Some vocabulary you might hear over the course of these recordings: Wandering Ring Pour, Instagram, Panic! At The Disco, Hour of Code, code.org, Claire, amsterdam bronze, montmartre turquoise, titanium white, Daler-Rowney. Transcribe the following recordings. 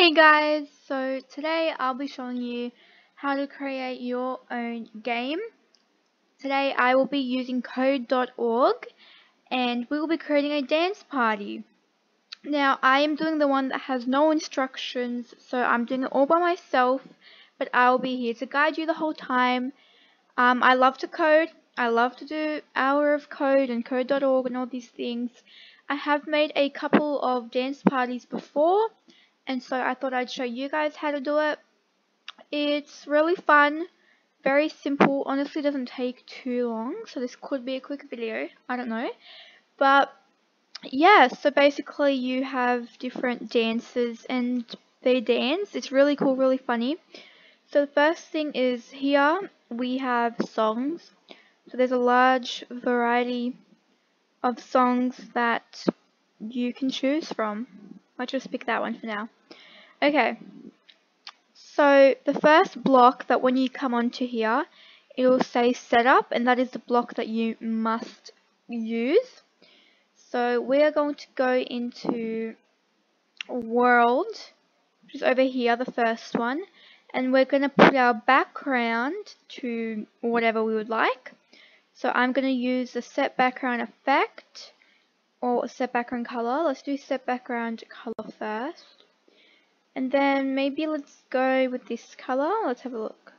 Hey guys, so today I'll be showing you how to create your own game. Today I will be using code.org and we will be creating a dance party. Now I am doing the one that has no instructions, so I'm doing it all by myself, but I will be here to guide you the whole time. I love to code, I love to do Hour of Code and code.org and all these things. I have made a couple of dance parties before, and so I thought I'd show you guys how to do it. It's really fun, very simple, honestly doesn't take too long, so this could be a quick video, I don't know. But yeah, so basically you have different dances and they dance. It's really cool, really funny. So the first thing is here we have songs. So there's a large variety of songs that you can choose from. I'll just pick that one for now. Okay, so the first block that when you come onto here, it will say setup, and that is the block that you must use. So we are going to go into world, which is over here, the first one, and we're going to put our background to whatever we would like. So I'm going to use the set background effect, or set background color. Let's do set background color first, and then maybe let's go with this color. Let's have a look.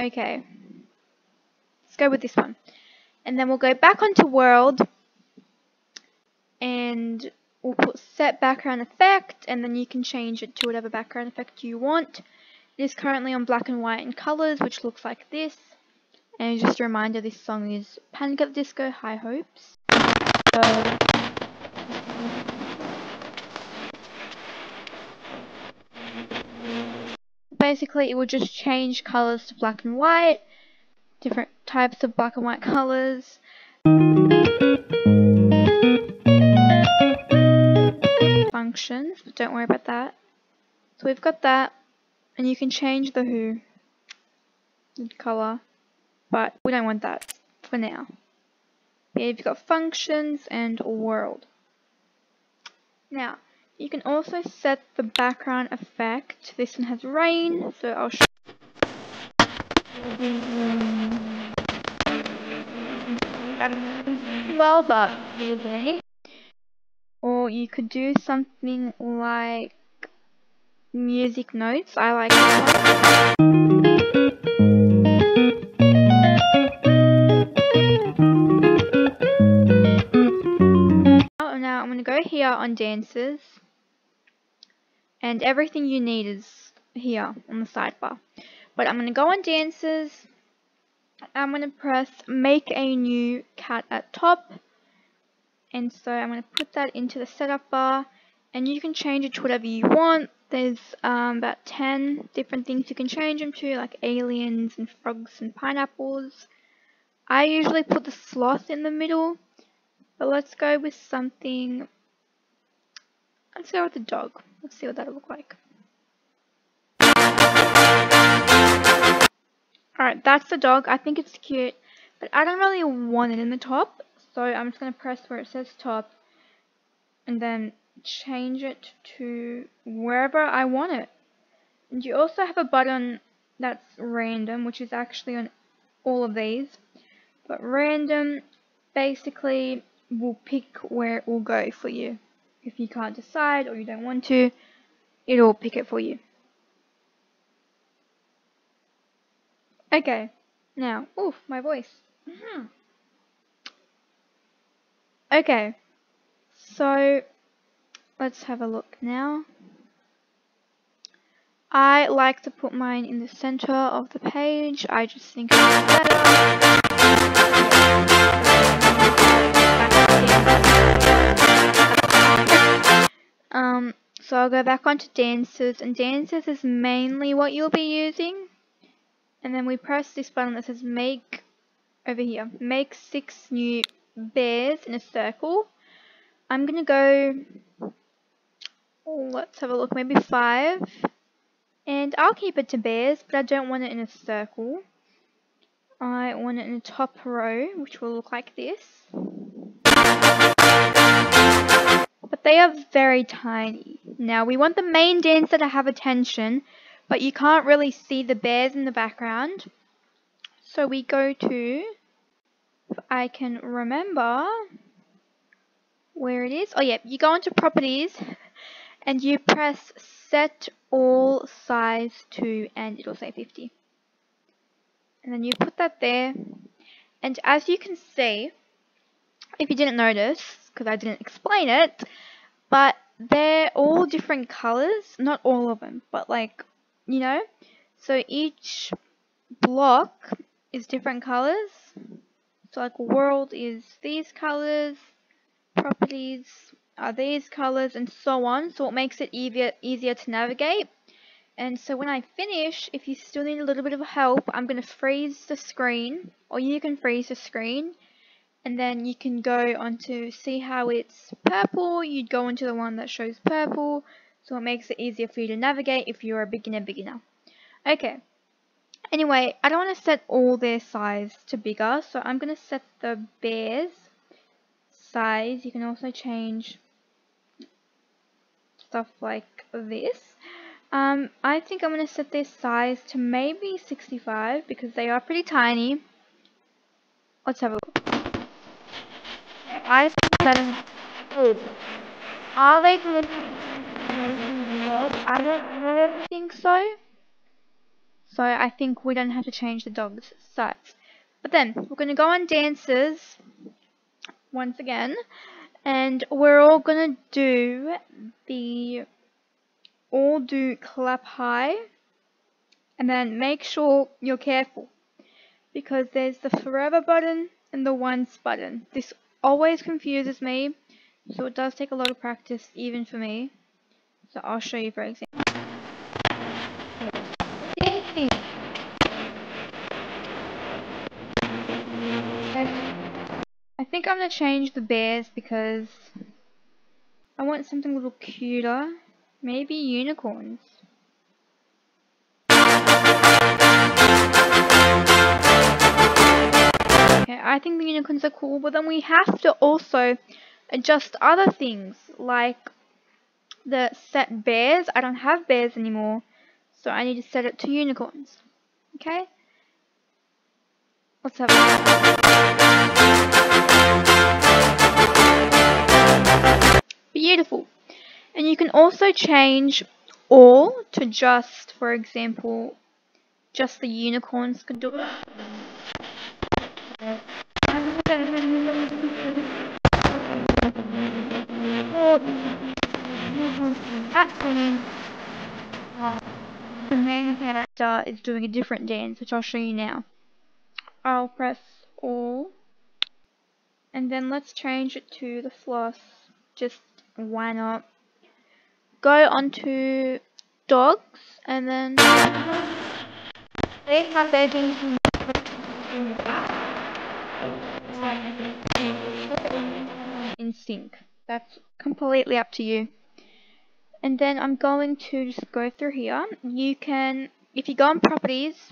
Okay, let's go with this one, and then we'll go back onto world and we'll put set background effect, and then you can change it to whatever background effect you want. It is currently on black and white and colors, which looks like this. And just a reminder, this song is Panic! At The Disco, High Hopes. So, basically it will just change colours to black and white, different types of black and white colours. Functions, but don't worry about that. So we've got that, and you can change the colour. But we don't want that for now. Yeah, you've got functions and world. Now, you can also set the background effect. This one has rain, so I'll show you. Well, but really. Or you could do something like music notes. I like that one. On dances, and everything you need is here on the sidebar, but I'm going to go on dances. I'm going to press make a new cat at top, and so I'm going to put that into the setup bar, and you can change it to whatever you want. There's about 10 different things you can change them to, like aliens and frogs and pineapples. I usually put the sloth in the middle, but let's go with something. Let's go with the dog. Let's see what that'll look like. Alright, that's the dog. I think it's cute, but I don't really want it in the top, so I'm just going to press where it says top and then change it to wherever I want it. And you also have a button that's random, which is actually on all of these, but random basically will pick where it will go for you. If you can't decide or you don't want to, it'll pick it for you. Okay, now, oof, my voice. Okay, so let's have a look now. I like to put mine in the center of the page. I just think it's better. So I'll go back onto dances, and dances is mainly what you'll be using. And then we press this button that says make, over here, make 6 new bears in a circle. I'm gonna go, let's have a look, maybe 5, and I'll keep it to bears, but I don't want it in a circle. I want it in a top row, which will look like this. but they are very tiny. Now we want the main dancer to have attention, but you can't really see the bears in the background. So we go to, if I can remember where it is. Oh yeah, you go into properties and you press set all size to, and it'll say 50. And then you put that there. And as you can see, if you didn't notice, because I didn't explain it, but they're all different colors. Not all of them, but like, you know, so each block is different colors. So like world is these colors, properties are these colors, and so on. So it makes it easier to navigate. And so when I finish, if you still need a little bit of help, I'm going to freeze the screen, or you can freeze the screen, and then you can go on to see how it's purple. You'd go into the one that shows purple, so it makes it easier for you to navigate if you're a beginner. Okay, anyway, I don't want to set all their size to bigger, so I'm going to set the bear's size. You can also change stuff like this. I think I'm going to set their size to maybe 65, because they are pretty tiny. Let's have a look. I set them to 8. Are they good? I don't think so. So I think we don't have to change the dog's size. But then we're going to go on dances once again, and we're all going to do the clap high, and then make sure you're careful, because there's the forever button and the once button. This always confuses me, so it does take a lot of practice even for me. So I'll show you, for example. I think I'm going to change the bears because I want something a little cuter. Maybe unicorns. Okay, I think the unicorns are cool, but then we have to also adjust other things, like the set bears. I don't have bears anymore, so I need to set it to unicorns. Okay? Let's have a look. Beautiful. And you can also change all to just, for example, just the unicorns could do it. The star is doing a different dance, which I'll show you now. I'll press all, and then let's change it to the floss. Just why not? Go on to dogs, and then in sync. That's completely up to you. And then I'm going to just go through here. You can, if you go on properties,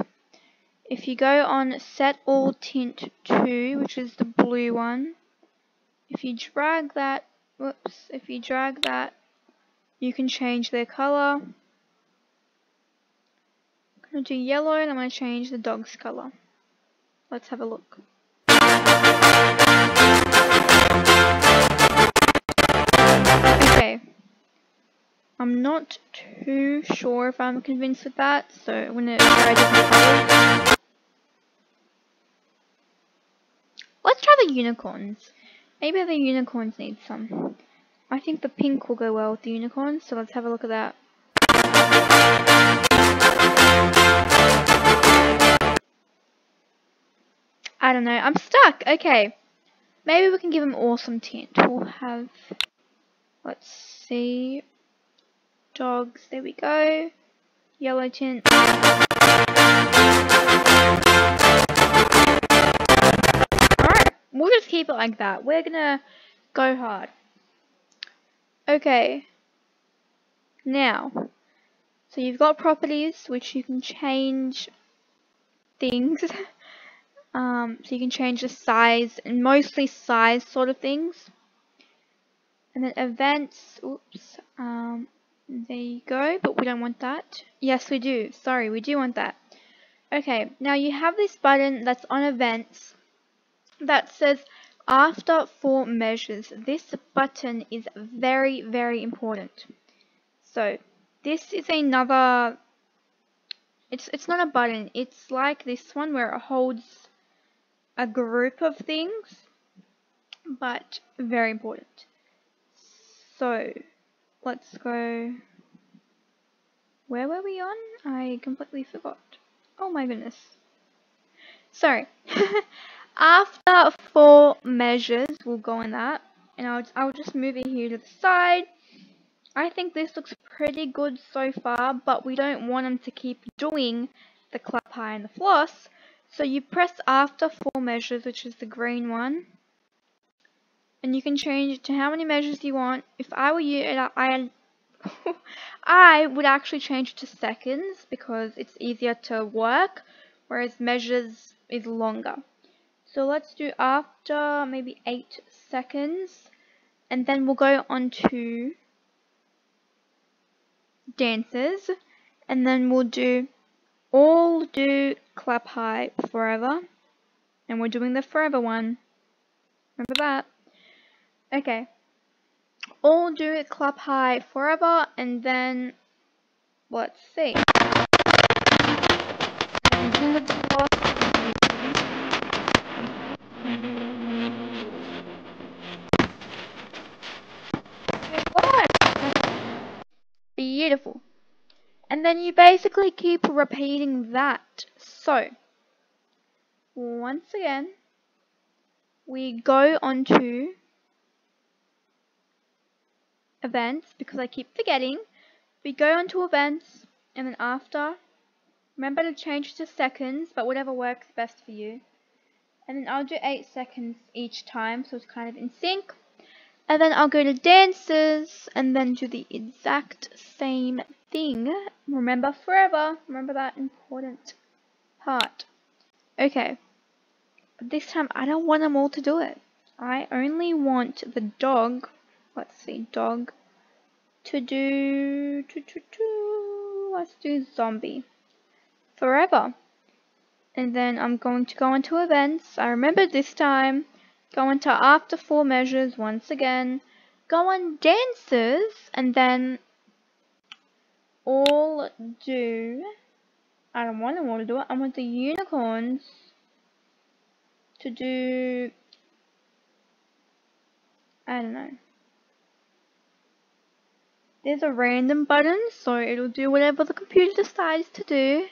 if you go on set all tint to, which is the blue one, if you drag that, whoops, if you drag that, you can change their color. I'm going to do yellow, and I'm going to change the dog's color. Let's have a look. Okay. I'm not too sure if I'm convinced with that, so I'm going to try different colors. Let's try the unicorns. Maybe the unicorns need some. I think the pink will go well with the unicorn, so let's have a look at that. I don't know, I'm stuck. Okay, maybe we can give them awesome tint. We'll have, let's see, dogs, there we go, yellow tint. Alright, we'll just keep it like that. We're gonna go hard. Okay, now, so you've got properties, which you can change things, so you can change the size, and mostly size sort of things. And then events, oops, there you go, but we don't want that. Yes, we do. Sorry, we do want that. Okay, now you have this button that's on events that says after four measures. This button is very, very important. So this is another, it's not a button, it's like this one where it holds a group of things, but very important. So let's go, where were we on? I completely forgot. Oh my goodness. Sorry. After four measures, we'll go in that, and I'll just move it here to the side. I think this looks pretty good so far, but we don't want them to keep doing the clap high and the floss. So you press after four measures, which is the green one, and you can change it to how many measures you want. If I were you, I would actually change it to seconds because it's easier to work, whereas measures is longer. So let's do after maybe 8 seconds, and then we'll go on to dances, and then we'll do all do clap high forever, and we're doing the forever one, remember that. Okay, all do clap high forever, and then let's see. Beautiful. And then you basically keep repeating that. So once again, we go on to events, because I keep forgetting. We go on to events, and then after, remember to change to seconds, but whatever works best for you. And then I'll do 8 seconds each time, so it's kind of in sync. And then I'll go to dances, and then do the exact same thing. Remember forever, remember that important part. Okay, but this time I don't want them all to do it. I only want the dog, let's see, dog, to do, let's do zombie, forever. And then I'm going to go into events. I remember this time, go into after four measures once again, go on dances, and then all do, I don't want them all to do it, I want the unicorns to do, I don't know. There's a random button, so it'll do whatever the computer decides to do.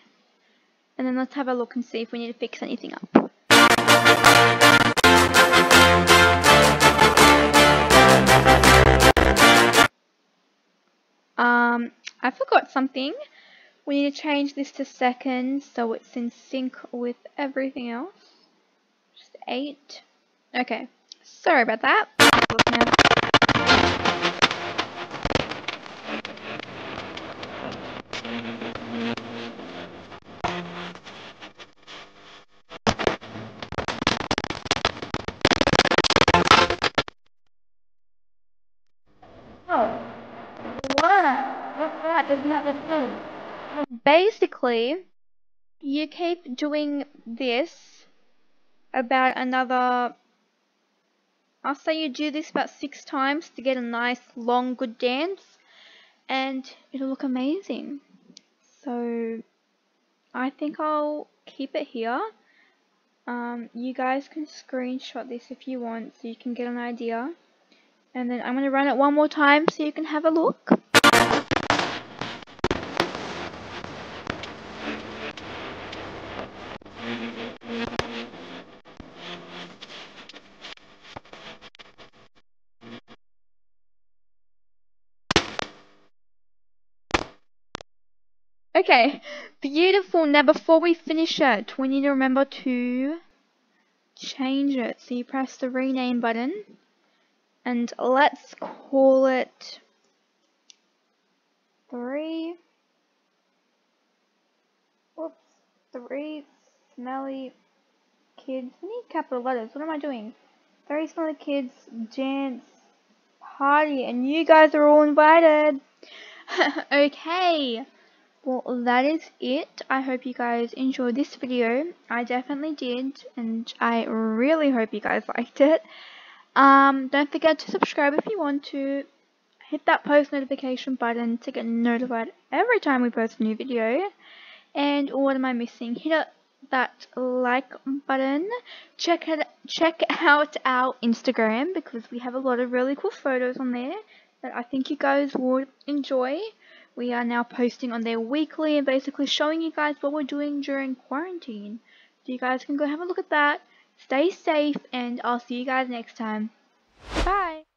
And then let's have a look and see if we need to fix anything up. I forgot something. We need to change this to seconds so it's in sync with everything else. Just 8. Okay, sorry about that. Let's look now. Basically, you keep doing this about another, I'll say you do this about 6 times to get a nice long good dance, and it'll look amazing. So I think I'll keep it here. You guys can screenshot this if you want so you can get an idea, and then I'm going to run it one more time so you can have a look. Okay, beautiful. Now before we finish it, we need to remember to change it. So you press the rename button, and let's call it 3 smelly kids. I need capital letters. What am I doing? 3 smelly kids dance party, and you guys are all invited. Okay, well, that is it. I hope you guys enjoyed this video. I definitely did, and I really hope you guys liked it. Don't forget to subscribe if you want to. Hit that post notification button to get notified every time we post a new video. And what am I missing? Hit that like button. Check out our Instagram, because we have a lot of really cool photos on there that I think you guys would enjoy. We are now posting on there weekly and basically showing you guys what we're doing during quarantine. So you guys can go have a look at that. Stay safe, and I'll see you guys next time. Bye!